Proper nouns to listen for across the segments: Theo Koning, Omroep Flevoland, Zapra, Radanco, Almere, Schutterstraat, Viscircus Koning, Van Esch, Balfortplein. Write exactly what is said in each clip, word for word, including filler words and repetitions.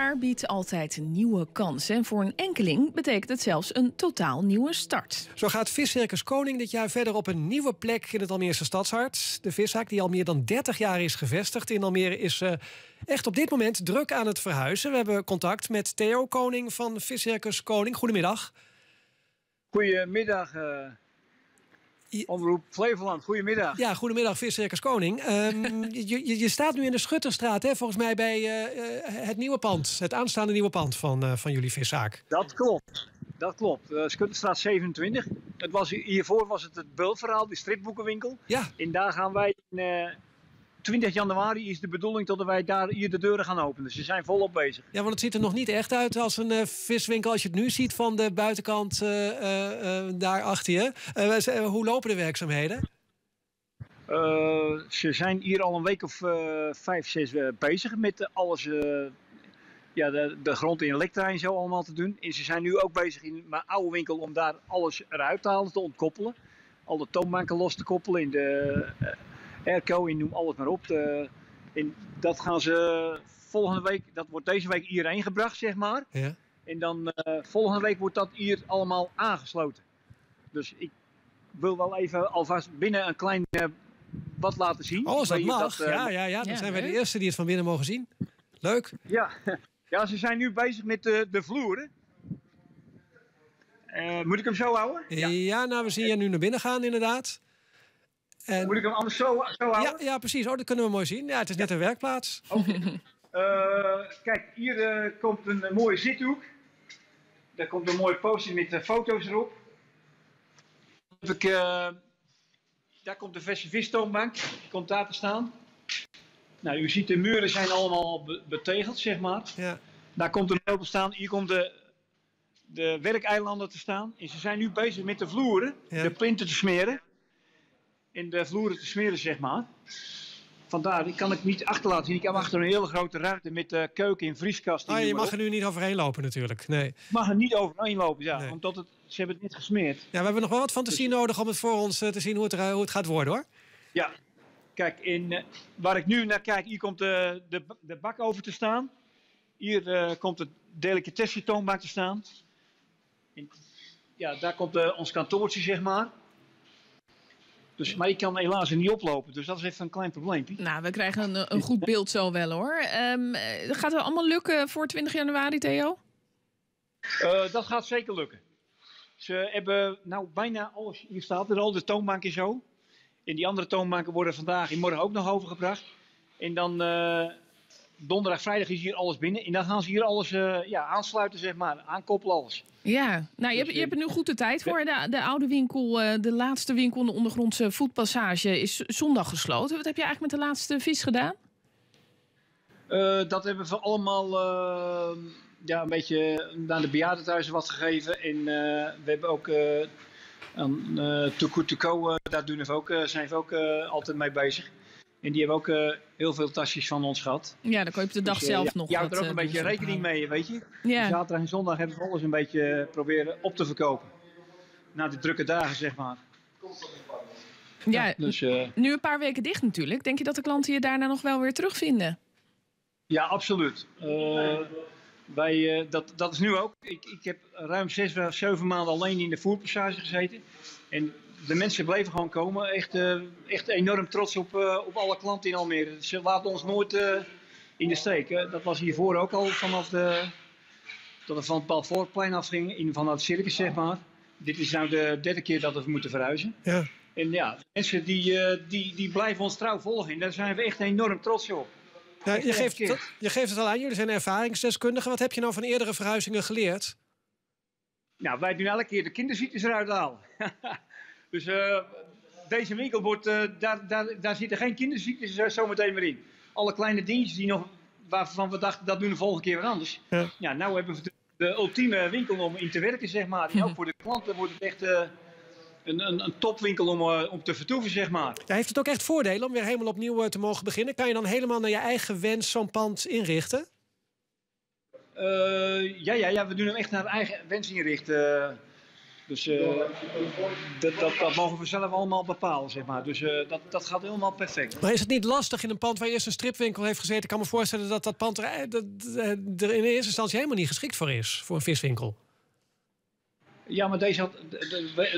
jaar biedt altijd nieuwe kansen. En voor een enkeling betekent het zelfs een totaal nieuwe start. Zo gaat Viscircus Koning dit jaar verder op een nieuwe plek in het Almeerse stadshart. De viszaak, die al meer dan dertig jaar is gevestigd in Almere, is uh, echt op dit moment druk aan het verhuizen. We hebben contact met Theo Koning van Viscircus Koning. Goedemiddag. Goedemiddag, uh, Omroep Flevoland. Goedemiddag. Ja, goedemiddag, Viscircus Koning. Um, je, je staat nu in de Schutterstraat, hè, volgens mij, bij uh, het nieuwe pand. Het aanstaande nieuwe pand van, uh, van jullie viszaak. Dat klopt. Dat klopt. Uh, Schutterstraat zevenentwintig. Het was, hiervoor was het het Bultverhaal, die stripboekenwinkel. Ja. En daar gaan wij... Uh, twintig januari is de bedoeling dat wij daar hier de deuren gaan openen. Dus ze zijn volop bezig. Ja, want het ziet er nog niet echt uit als een uh, viswinkel als je het nu ziet van de buitenkant uh, uh, daar achter je. Uh, uh, hoe lopen de werkzaamheden? Uh, ze zijn hier al een week of uh, vijf, zes uh, bezig met uh, alles... Uh, ja, de, de grond in elektra en zo allemaal te doen. En ze zijn nu ook bezig in mijn oude winkel om daar alles eruit te halen, te ontkoppelen. Al de toonbanken los te koppelen in de... Uh, airco en noem alles maar op. De, en dat gaan ze volgende week, dat wordt deze week hierheen gebracht, zeg maar. Ja. En dan uh, volgende week wordt dat hier allemaal aangesloten. Dus ik wil wel even alvast binnen een klein uh, wat laten zien. Oh, als dat mag. Dat, uh, ja, ja, ja, dan ja, zijn wij de eerste die het van binnen mogen zien. Leuk. Ja, ja, ze zijn nu bezig met de, de vloeren. Uh, moet ik hem zo houden? Ja, ja, nou, we zien je nu naar binnen gaan, inderdaad. En... Moet ik hem anders zo, zo houden? Ja, ja, precies. Oh, dat kunnen we mooi zien. Ja, het is net ja. een werkplaats. Okay. uh, kijk, hier uh, komt een uh, mooie zithoek. Daar komt een mooie poster met uh, foto's erop. Heb ik, uh, daar komt de verse vistoonbank. Die komt daar te staan. Nou, u ziet de muren zijn allemaal be betegeld, zeg maar. Ja. Daar komt een loop staan. Hier komt de, de werkeilanden te staan. En ze zijn nu bezig met de vloeren, ja. de plinten te smeren. In de vloeren te smeren, zeg maar. Vandaar, die kan ik niet achterlaten zien. Ik heb achter een hele grote ruimte met uh, keuken en vrieskast. Ah, je mag er nu niet overheen lopen natuurlijk. Nee. Mag er niet overheen lopen, ja. Nee. Omdat het, ze hebben het net gesmeerd. Ja, we hebben nog wel wat fantasie dus... nodig om het voor ons uh, te zien hoe het, uh, hoe het gaat worden, hoor. Ja, kijk, in, uh, waar ik nu naar kijk, hier komt uh, de, de bak over te staan. Hier uh, komt de delicatessen toonbank te staan. En, ja, daar komt uh, ons kantoortje, zeg maar. Dus, maar ik kan helaas er niet oplopen, dus dat is even een klein probleempje. Nou, we krijgen een, een goed beeld zo wel, hoor. Um, gaat het allemaal lukken voor twintig januari, Theo? Uh, dat gaat zeker lukken. Ze hebben nou bijna alles, hier staat er al, de toonbanken zo. En die andere toonbanken worden vandaag en morgen ook nog overgebracht. En dan uh, donderdag, vrijdag is hier alles binnen. En dan gaan ze hier alles uh, ja, aansluiten, zeg maar, aankoppelen alles. Ja, nou, je hebt, je hebt er nu goed de tijd voor. De, de oude winkel, de laatste winkel, de ondergrondse voetpassage, is zondag gesloten. Wat heb je eigenlijk met de laatste vis gedaan? Uh, dat hebben we allemaal uh, ja, een beetje naar de bejaardentehuizen wat gegeven. En uh, we hebben ook uh, aan uh, Too Good To Go, uh, daar doen we ook, uh, zijn we ook uh, altijd mee bezig. En die hebben ook uh, heel veel tasjes van ons gehad. Ja, dan koop je de dag dus, uh, zelf ja, nog wat. Je houdt er ook een uh, beetje rekening mee, weet je. Ja. Zaterdag en zondag hebben we alles een beetje uh, proberen op te verkopen. Na die drukke dagen, zeg maar. Ja, ja dus, uh, nu een paar weken dicht natuurlijk. Denk je dat de klanten je daarna nog wel weer terugvinden? Ja, absoluut. Uh, wij, uh, dat, dat is nu ook. Ik, ik heb ruim zes of zeven maanden alleen in de voerpassage gezeten. En... de mensen bleven gewoon komen. Echt, uh, echt enorm trots op, uh, op alle klanten in Almere. Ze laten ons nooit uh, in de steek. Uh, dat was hiervoor ook al vanaf de... dat we van het Balfortplein afgingen, in, vanaf het circus, zeg maar. Dit is nou de derde keer dat we moeten verhuizen. Ja. En ja, de mensen die, uh, die, die blijven ons trouw volgen. En daar zijn we echt enorm trots op. Ja, je, geeft het, je geeft het al aan. Jullie zijn ervaringsdeskundigen. Wat heb je nou van eerdere verhuizingen geleerd? Nou, wij doen elke keer de kinderziektes eruit halen. Dus uh, deze winkel, wordt, uh, daar, daar, daar zitten geen kinderziektes uh, zometeen meer in. Alle kleine dingetjes die nog, waarvan we dachten, dat doen de volgende keer weer anders. Ja, ja, nou hebben we de, de ultieme winkel om in te werken, zeg maar. En ook voor de klanten wordt het echt uh, een, een, een topwinkel om, uh, om te vertoeven, zeg maar. Ja, heeft het ook echt voordelen om weer helemaal opnieuw uh, te mogen beginnen? Kan je dan helemaal naar je eigen wens zo'n pand inrichten? Uh, ja, ja, ja, we doen hem echt naar eigen wens inrichten. Dus uh, dat, dat, dat mogen we zelf allemaal bepalen, zeg maar. Dus uh, dat, dat gaat helemaal perfect. Maar is het niet lastig in een pand waar eerst een stripwinkel heeft gezeten? Ik kan me voorstellen dat dat pand er, dat, er in eerste instantie helemaal niet geschikt voor is, voor een viswinkel. Ja, maar deze had,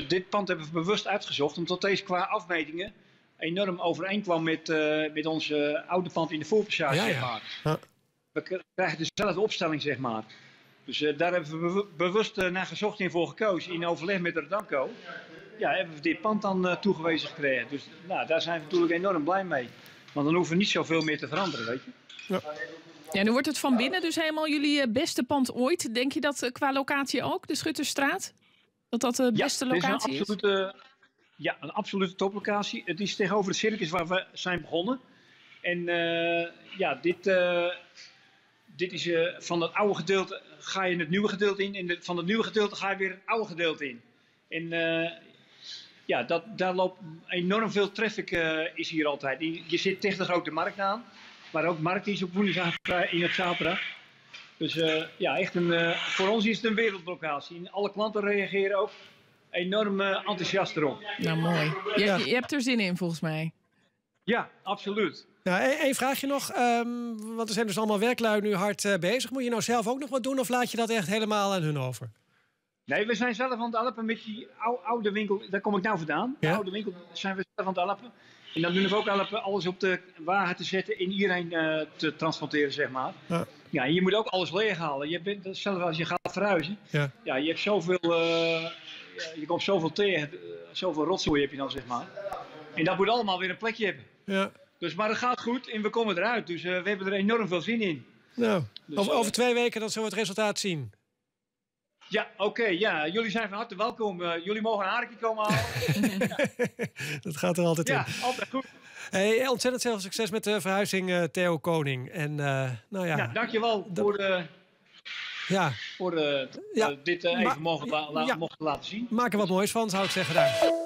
dit pand hebben we bewust uitgezocht, omdat deze qua afmetingen enorm overeenkwam met, uh, met ons uh, oude pand in de voorpassage, ja, zeg maar. Ja. We krijgen dezelfde opstelling, zeg maar. Dus uh, daar hebben we be bewust uh, naar gezocht en voor gekozen. In overleg met Radanco ja, hebben we dit pand dan uh, toegewezen gekregen. Dus nou, daar zijn we natuurlijk enorm blij mee. Want dan hoeven we niet zoveel meer te veranderen, weet je. Ja. Ja, nu wordt het van binnen dus helemaal jullie beste pand ooit. Denk je dat uh, qua locatie ook, de Schutterstraat? Dat dat de beste ja, locatie is? Een absolute, is? Ja, een absolute toplocatie. Het is tegenover het circus waar we zijn begonnen. En uh, ja, dit... Uh, Dit is, uh, van het oude gedeelte ga je het nieuwe gedeelte in. En de, van het nieuwe gedeelte ga je weer het oude gedeelte in. En uh, ja, dat, daar loopt enorm veel traffic uh, is hier altijd. Je, je zit tegen de grote markt aan. Maar ook markt is op woensdag in het Zapra. Dus uh, ja, echt een, uh, voor ons is het een wereldlocatie. En alle klanten reageren ook enorm uh, enthousiast erop. Nou, mooi. Je, ja. je hebt er zin in volgens mij. Ja, absoluut. Nou, één vraagje nog, um, want er zijn dus allemaal werklui nu hard uh, bezig. Moet je nou zelf ook nog wat doen of laat je dat echt helemaal aan hun over? Nee, we zijn zelf aan het alappen met die oude, oude winkel. Daar kom ik nou vandaan. Ja? De oude winkel zijn we zelf aan het alappen. En dan doen we ook alappen alles op de wagen te zetten en iedereen uh, te transporteren, zeg maar. Ja. Ja, en je moet ook alles leeghalen. Je bent, zelf als je gaat verhuizen, ja. Ja, je hebt zoveel, uh, je komt zoveel tegen, zoveel rotzooi heb je dan, zeg maar. En dat moet allemaal weer een plekje hebben. Ja. Dus, maar het gaat goed en we komen eruit. Dus uh, we hebben er enorm veel zin in. Nou, dus, over, over twee weken dan zullen we het resultaat zien. Ja, oké. Okay, ja. Jullie zijn van harte welkom. Uh, jullie mogen een haartje komen halen. Ja. Dat gaat er altijd ja, in. Ja, altijd goed. Hey, ontzettend veel succes met de verhuizing, uh, Theo Koning. En, uh, nou ja, ja, dankjewel dat... voor... Uh, ja. Voor uh, ja. dit uh, even mogen, la ja. mogen laten zien. Maak er wat moois van, zou ik zeggen. Daar.